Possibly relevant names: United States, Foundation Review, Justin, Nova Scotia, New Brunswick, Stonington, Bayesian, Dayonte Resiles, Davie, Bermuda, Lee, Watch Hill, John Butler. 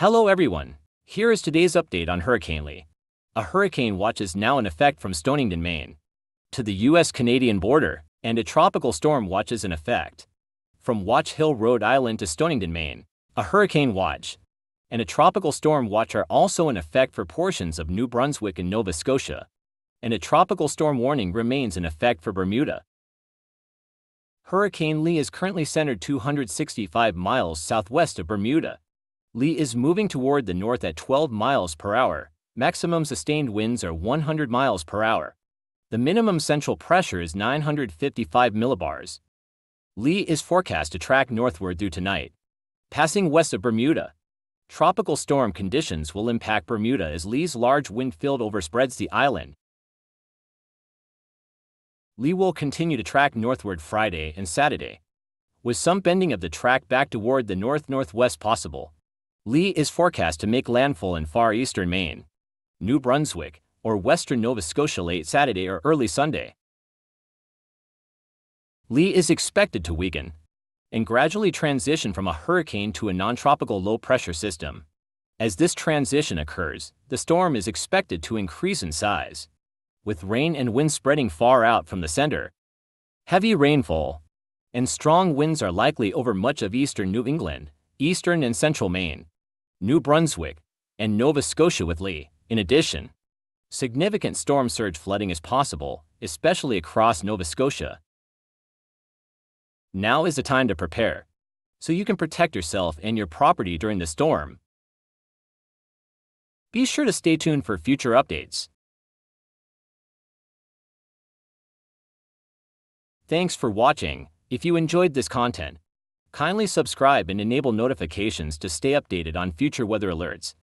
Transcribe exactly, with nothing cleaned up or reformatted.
Hello everyone, here is today's update on Hurricane Lee. A hurricane watch is now in effect from Stonington, Maine, to the U S Canadian border, and a tropical storm watch is in effect from Watch Hill, Rhode Island to Stonington, Maine. A hurricane watch and a tropical storm watch are also in effect for portions of New Brunswick and Nova Scotia, and a tropical storm warning remains in effect for Bermuda. Hurricane Lee is currently centered two hundred sixty-five miles southwest of Bermuda. Lee is moving toward the north at twelve miles per hour. Maximum sustained winds are one hundred miles per hour. The minimum central pressure is nine hundred fifty-five millibars. Lee is forecast to track northward through tonight, passing west of Bermuda. Tropical storm conditions will impact Bermuda as Lee's large wind field overspreads the island. Lee will continue to track northward Friday and Saturday, with some bending of the track back toward the north-northwest possible. Lee is forecast to make landfall in far eastern Maine, New Brunswick, or western Nova Scotia late Saturday or early Sunday. Lee is expected to weaken and gradually transition from a hurricane to a non-tropical low-pressure system. As this transition occurs, the storm is expected to increase in size, with rain and wind spreading far out from the center. Heavy rainfall and strong winds are likely over much of eastern New England, eastern and central Maine, New Brunswick, and Nova Scotia with Lee. In addition, significant storm surge flooding is possible, especially across Nova Scotia. Now is the time to prepare, so you can protect yourself and your property during the storm. Be sure to stay tuned for future updates. Thanks for watching. If you enjoyed this content, kindly subscribe and enable notifications to stay updated on future weather alerts.